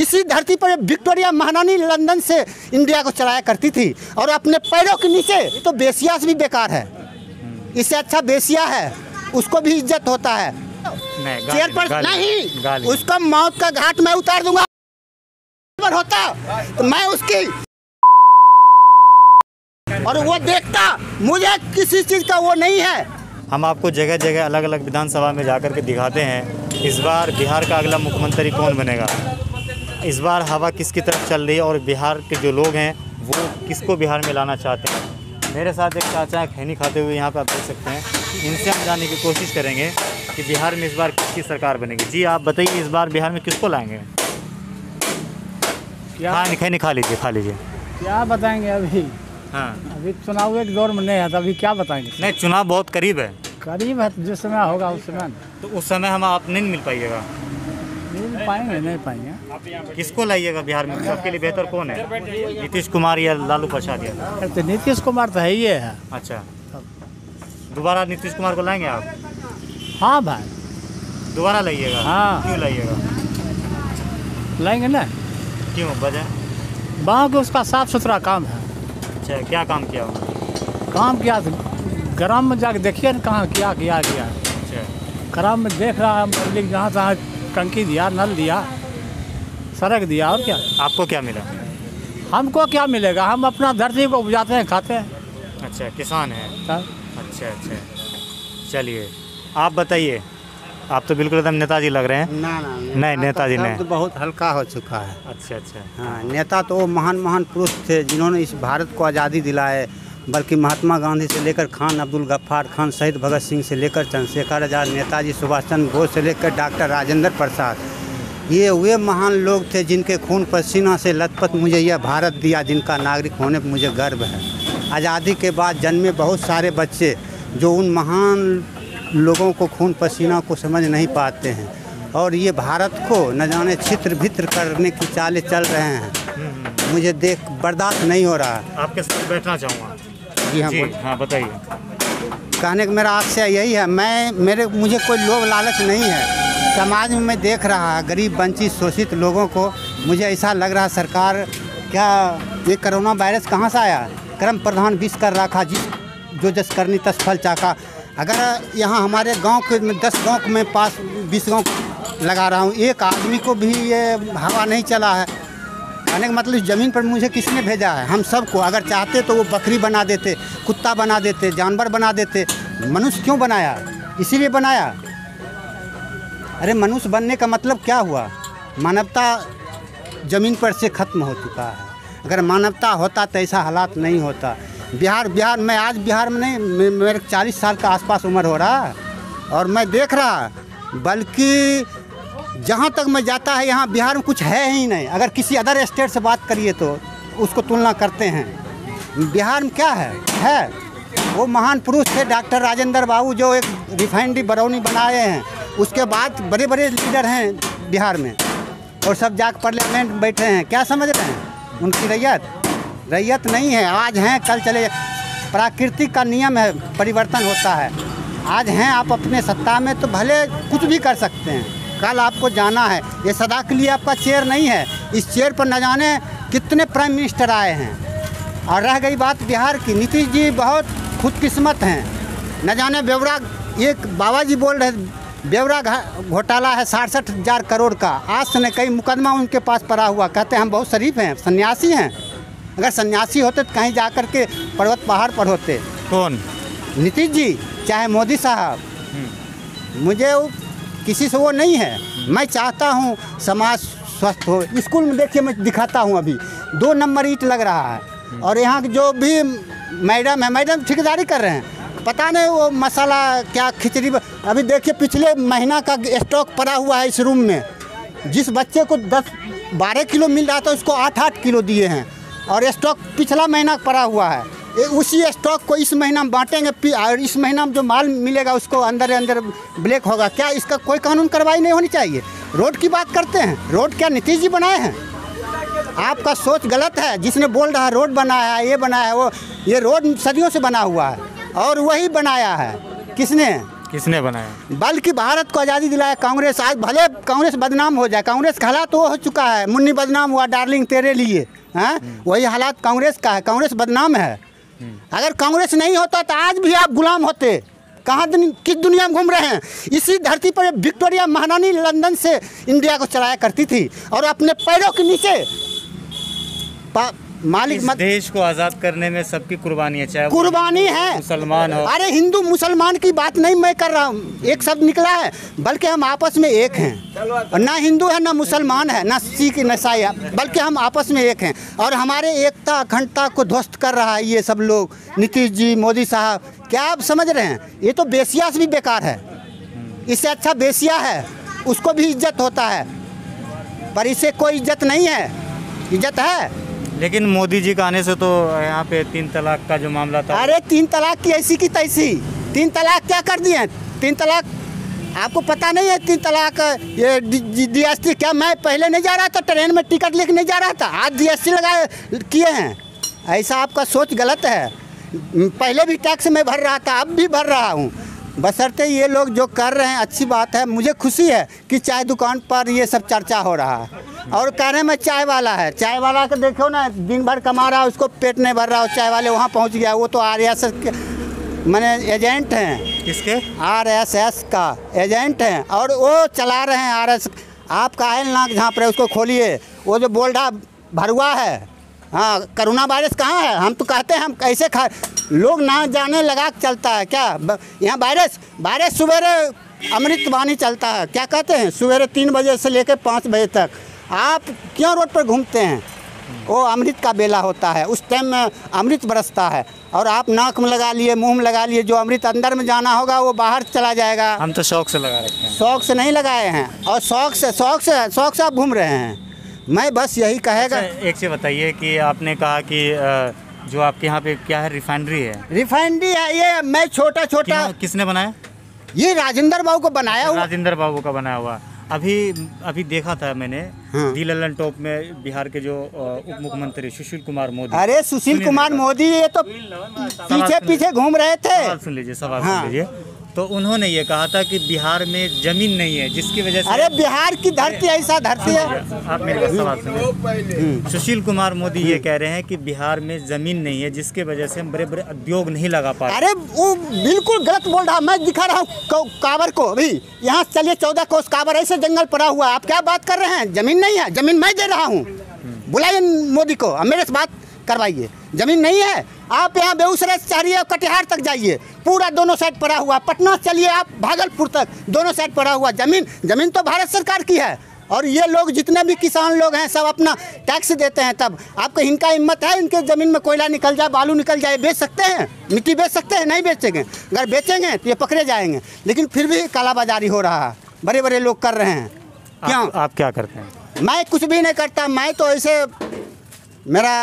इसी धरती पर विक्टोरिया महारानी लंदन से इंडिया को चलाया करती थी और अपने पैरों के नीचे तो बेसिया से भी बेकार है। इससे अच्छा बेसिया है, उसको भी इज्जत होता है। चेयर पर नहीं, उसको मौत का घाट मैं उतार दूंगा। होता तो मैं उसकी और वो देखता, मुझे किसी चीज का वो नहीं है। हम आपको जगह जगह अलग अलग विधानसभा में जाकर के दिखाते हैं इस बार बिहार का अगला मुख्यमंत्री कौन बनेगा, इस बार हवा किसकी तरफ चल रही है और बिहार के जो लोग हैं वो किसको बिहार में लाना चाहते हैं। मेरे साथ एक चाचा खैनी खाते हुए यहाँ पर आप देख सकते हैं, इनसे हम जानने की कोशिश करेंगे कि बिहार में इस बार किसकी सरकार बनेगी। जी आप बताइए, इस बार बिहार में किसको लाएंगे? हाँ खैनी खा लीजिए, खा लीजिए। क्या बताएंगे अभी? हाँ अभी चुनाव एक दौर में नहीं है तो अभी क्या बताएंगे। नहीं चुनाव बहुत करीब है, करीब है, जिस समय होगा उस समय। तो उस समय हम आप नहीं मिल पाइएगा, मिल पाएंगे नहीं पाएंगे। किसको लाइएगा बिहार में, सबके लिए बेहतर कौन है, नीतीश कुमार या लालू प्रसाद? या तो नीतीश कुमार तो है ही है। अच्छा दोबारा नीतीश कुमार को लाएंगे आप? हाँ भाई दोबारा लाइएगा। हाँ क्यों लाइएगा? लाएंगे ना, क्यों वजह? वहाँ उसका साफ सुथरा काम है। अच्छा क्या काम किया हुआ? काम किया ग्राम में जाके देखिए ना, कहाँ क्या किया गया। अच्छा ग्राम में देख रहा है पब्लिक, जहाँ तहाँ टंकी दिया, नल दिया, सड़क दिया। और क्या आपको क्या मिला? हमको क्या मिलेगा, हम अपना धरती को उपजाते हैं, खाते हैं। अच्छा किसान है। अच्छा अच्छा चलिए आप बताइए, आप तो बिल्कुल एकदम नेताजी लग रहे हैं। ना ना नहीं नेताजी नहीं, तो बहुत हल्का हो चुका है। अच्छा अच्छा हाँ, नेता तो वो महान महान पुरुष थे जिन्होंने इस भारत को आज़ादी दिलाए, बल्कि महात्मा गांधी से लेकर खान अब्दुल गफ्फार खान सहित भगत सिंह से लेकर चंद्रशेखर आज़ाद, नेताजी सुभाष चंद्र बोस से लेकर डॉक्टर राजेंद्र प्रसाद, ये वे महान लोग थे जिनके खून पसीना से लथपथ मुझे यह भारत दिया, जिनका नागरिक होने पर मुझे गर्व है। आज़ादी के बाद जन्मे बहुत सारे बच्चे जो उन महान लोगों को खून पसीना को समझ नहीं पाते हैं और ये भारत को न जाने छित्र भित्र करने की चालें चल रहे हैं, मुझे देख बर्दाश्त नहीं हो रहा। आपके साथ बैठना चाहूँगा। जी हाँ जी, हाँ बताइए। कहने का मेरा आपसे यही है, मुझे कोई लोभ लालच नहीं है। समाज में मैं देख रहा है गरीब वंचित शोषित लोगों को, मुझे ऐसा लग रहा सरकार क्या ये कोरोना वायरस कहाँ से आया, कर्म प्रधान विष कर रखा, जिस जो जस करनी तस फल चाका। अगर यहाँ हमारे गांव के 10 गाँव में पास 20 गाँव लगा रहा हूँ, एक आदमी को भी ये हवा नहीं चला है। कहने का मतलब ज़मीन पर मुझे किसने भेजा है? हम सबको अगर चाहते तो वो बकरी बना देते, कुत्ता बना देते, जानवर बना देते। मनुष्य क्यों बनाया? इसीलिए बनाया। अरे मनुष्य बनने का मतलब क्या हुआ? मानवता ज़मीन पर से ख़त्म हो चुका है। अगर मानवता होता तो ऐसा हालात नहीं होता। बिहार मैं आज बिहार में नहीं, मेरे 40 साल का आसपास उम्र हो रहा है और मैं देख रहा, बल्कि जहाँ तक मैं जाता है यहाँ बिहार में कुछ है ही नहीं। अगर किसी अदर स्टेट से बात करिए तो उसको तुलना करते हैं, बिहार में क्या है? वो महान पुरुष थे डॉक्टर राजेंद्र बाबू जो एक रिफाइनरी बरौनी बनाए हैं, उसके बाद बड़े बड़े लीडर हैं बिहार में और सब जाकर पार्लियामेंट बैठे हैं। क्या समझ रहे हैं उनकी रैयत? रैयत नहीं है, आज हैं कल चले। प्रकृति का नियम है, परिवर्तन होता है। आज हैं आप अपने सत्ता में तो भले कुछ भी कर सकते हैं, कल आपको जाना है। ये सदा के लिए आपका चेयर नहीं है, इस चेयर पर न जाने कितने प्राइम मिनिस्टर आए हैं। और रह गई बात बिहार की, नीतीश जी बहुत खुदकिस्मत हैं। न जाने बेवरा, एक बाबा जी बोल रहे बेवरा घोटाला है 67,000 करोड़ का, आज से न कई मुकदमा उनके पास पड़ा हुआ। कहते हैं हम बहुत शरीफ हैं, सन्यासी हैं। अगर सन्यासी होते तो कहीं जा कर के पर्वत पहाड़ पर होते। कौन? नीतीश जी चाहे मोदी साहब, मुझे किसी से वो नहीं है। मैं चाहता हूँ समाज स्वस्थ हो। स्कूल में देखिए मैं दिखाता हूँ, अभी 2 नंबर ईट लग रहा है और यहाँ के जो भी मैडम है, मैडम ठेकेदारी कर रहे हैं, पता नहीं वो मसाला क्या खिचड़ी। अभी देखिए पिछले महीना का स्टॉक पड़ा हुआ है इस रूम में, जिस बच्चे को 10-12 किलो मिल रहा था उसको 8-8 किलो दिए हैं और स्टॉक पिछला महीना पड़ा हुआ है। उसी स्टॉक को इस महीना में बांटेंगे और इस महीना में जो माल मिलेगा उसको अंदर अंदर ब्लैक होगा। क्या इसका कोई कानून कार्रवाई नहीं होनी चाहिए? रोड की बात करते हैं, रोड क्या नीतीश जी बनाए हैं? आपका सोच गलत है। जिसने बोल रहा है रोड बनाया है, ये बनाया है, वो ये रोड सदियों से बना हुआ है और वही बनाया है किसने? किसने बनाया? बल्कि भारत को आज़ादी दिलाया कांग्रेस। आज भले कांग्रेस बदनाम हो जाए, कांग्रेस का हालात वो हो चुका है। मुन्नी बदनाम हुआ, डार्लिंग तेरे लिए, हाँ वही हालात कांग्रेस का है। कांग्रेस बदनाम है। अगर कांग्रेस नहीं होता तो आज भी आप गुलाम होते। कहाँ किस दुनिया में घूम रहे हैं? इसी धरती पर विक्टोरिया महारानी लंदन से इंडिया को चलाया करती थी और अपने पैरों के नीचे मालिक देश को आज़ाद करने में सबकी कुर्बानी है। कुर्बानी है मुसलमान हो, अरे हिंदू मुसलमान की बात नहीं मैं कर रहा हूँ, एक शब्द निकला है, बल्कि हम आपस में एक हैं। ना हिंदू है ना मुसलमान है, ना सिख न ईसाई है, बल्कि हम आपस में एक हैं। और हमारे एकता अखंडता को ध्वस्त कर रहा है ये सब लोग, नीतीश जी, मोदी साहब। क्या आप समझ रहे हैं? ये तो बेसिया से भी बेकार है। इससे अच्छा बेसिया है, उसको भी इज्जत होता है, पर इसे कोई इज्जत नहीं है। इज्जत है लेकिन मोदी जी के आने से तो यहाँ पे 3 तलाक का जो मामला था, अरे 3 तलाक की ऐसी की तैसी। 3 तलाक क्या कर दिए? 3 तलाक आपको पता नहीं है? 3 तलाक ये DST क्या? मैं पहले नहीं जा रहा था ट्रेन में टिकट लेके, नहीं जा रहा था, आज DST लगाए किए हैं। ऐसा आपका सोच गलत है। पहले भी टैक्स मैं भर रहा था, अब भी भर रहा हूँ। बशर्ते ये लोग जो कर रहे हैं अच्छी बात है। मुझे खुशी है कि चाय दुकान पर ये सब चर्चा हो रहा है और कह रहे हैं मैं चाय वाला है। चाय वाला को देखो ना, दिन भर कमा रहा है, उसको पेट नहीं भर रहा है, चाय वाले वहाँ पहुँच गया। वो तो RSS के माने एजेंट हैं। किसके? RSS का एजेंट हैं और वो चला रहे हैं RSS। आपका है नाक झाँप रहे, उसको खोलिए। वो जो बोल रहा भरुआ है, हाँ कोरोना वायरस कहाँ है? हम तो कहते हैं हम कैसे खा लोग ना जाने लगा चलता है क्या? यहाँ वायरस सवेरे अमृतवाणी चलता है, क्या कहते हैं, सवेरे 3 बजे से लेकर 5 बजे तक। आप क्यों रोड पर घूमते हैं? वो अमृत का बेला होता है, उस टाइम में अमृत बरसता है और आप नाक में लगा लिए, मुंह में लगा लिए। जो अमृत अंदर में जाना होगा वो बाहर चला जाएगा। हम तो शौक से लगा रखे हैं। शौक से नहीं लगाए हैं और शौक से आप घूम रहे हैं। मैं बस यही कहेगा। एक चीज़ बताइए कि आपने कहा कि जो आपके यहाँ पे क्या है, रिफाइनरी है? रिफाइनरी है ये, मैं छोटा किसने बनाया? ये राजेंद्र बाबू को बनाया हुआ। राजेंद्र बाबू का बनाया हुआ। अभी देखा था मैंने, हाँ। दिललन टॉप में बिहार के जो उप मुख्यमंत्री सुशील कुमार मोदी, अरे सुशील कुमार मोदी ये तो पीछे घूम रहे थे। सवाल सुन लीजिए। तो उन्होंने ये कहा था कि बिहार में जमीन नहीं है, जिसकी वजह से, अरे बिहार की धरती ऐसा धरती है। आप मेरे पास सवाल सुनिए। सुशील कुमार मोदी ये कह रहे हैं कि बिहार में जमीन नहीं है, जिसके वजह से हम बड़े बड़े उद्योग नहीं लगा पा रहे। अरे वो बिल्कुल गलत बोल रहा। मैं दिखा रहा हूँ कांवर को अभी, यहाँ से चलिए 14 कोस कांवर ऐसे जंगल पड़ा हुआ। आप क्या बात कर रहे हैं? जमीन नहीं है, जमीन मैं दे रहा हूँ। बुलाइए मोदी को, मेरे से बात करवाइए। जमीन नहीं है। आप यहाँ बेगूसराय से चढ़िए, कटिहार तक जाइए, पूरा दोनों साइड पड़ा हुआ। पटना चलिए आप, भागलपुर तक दोनों साइड पड़ा हुआ। जमीन तो भारत सरकार की है। और ये लोग जितने भी किसान लोग हैं सब अपना टैक्स देते हैं। तब आपको इनका हिम्मत है? इनके ज़मीन में कोयला निकल जाए, बालू निकल जाए, बेच सकते हैं? मिट्टी बेच सकते हैं? नहीं बेचेंगे। अगर बेचेंगे तो ये पकड़े जाएंगे। लेकिन फिर भी कालाबाजारी हो रहा है, बड़े बड़े लोग कर रहे हैं। क्यों? आप क्या करते हैं? मैं कुछ भी नहीं करता। मैं तो ऐसे, मेरा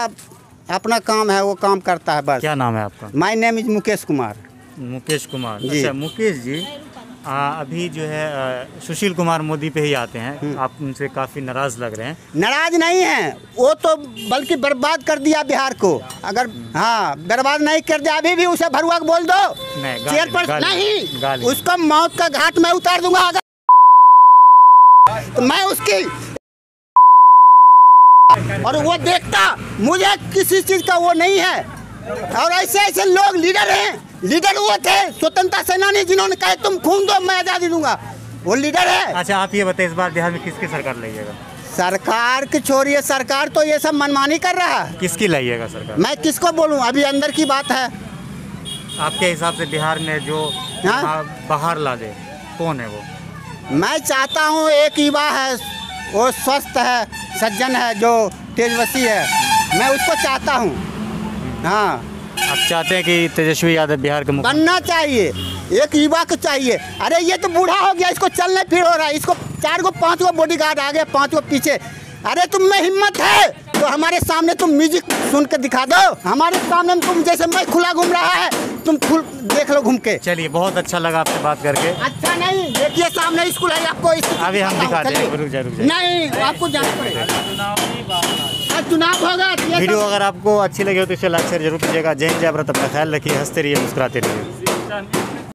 अपना काम है, वो काम करता है बस। क्या नाम है आपका? My name is Mukesh Kumar. Mukesh Kumar ji. अच्छा मुकेश जी, अभी जो है सुशील कुमार मोदी पे ही आते हैं। आप उनसे काफ़ी नाराज़ लग रहे हैं। नाराज़ नहीं है वो तो, बल्कि बर्बाद कर दिया बिहार को। अगर हाँ बर्बाद नहीं कर दिया, अभी भी उसे भरुआ बोल दो, चेयर पर नहीं, उसको मौत का घाट में उतार दूंगा। अगर मैं उसकी और वो देखता, मुझे किसी चीज का वो नहीं है। और ऐसे ऐसे लोग लीडर हैं। लीडर वो थे स्वतंत्रता सेनानी जिन्होंने कहा तुम खून दो मैं आजादी दूंगा, वो लीडर है। अच्छा आप ये बताइए, इस बार बिहार में किसकी सरकार लाइएगा? सरकार की छोड़िए, सरकार तो ये सब मनमानी कर रहा है। किसकी लाइएगा सरकार? मैं किसको बोलूँ, अभी अंदर की बात है। आपके हिसाब से बिहार में जो बाहर ला दे कौन है वो? मैं चाहता हूँ एक युवा है, वो स्वस्थ है, सज्जन है, जो तेजस्वी है, मैं उसको चाहता हूँ। हाँ आप चाहते हैं कि तेजस्वी यादव बिहार के बनना चाहिए, एक युवा को चाहिए। अरे ये तो बूढ़ा हो गया, इसको चलने फिर हो रहा है, इसको 4 गो 5 गो बॉडीगार्ड आ गए, 5 गो पीछे। अरे तुम में हिम्मत है तो हमारे सामने तुम म्यूजिक सुन के दिखा दो। हमारे सामने तुम, जैसे मैं खुला घूम रहा है, तुम खुल देख लो घूम के। चलिए बहुत अच्छा लगा आपसे बात करके। अच्छा नहीं देखिए सामने स्कूल है, आपको अभी हम दिखा देंगे। नहीं आपको जाना पड़ेगा, चुनाव होगा। वीडियो अगर आपको अच्छी लगे हो तो इसे लाइक शेयर जरूर कीजिएगा। जय हिंद, जय भारत, अपना ख्याल रखिए, हंसते रहिए, मुस्कुराते रहिए।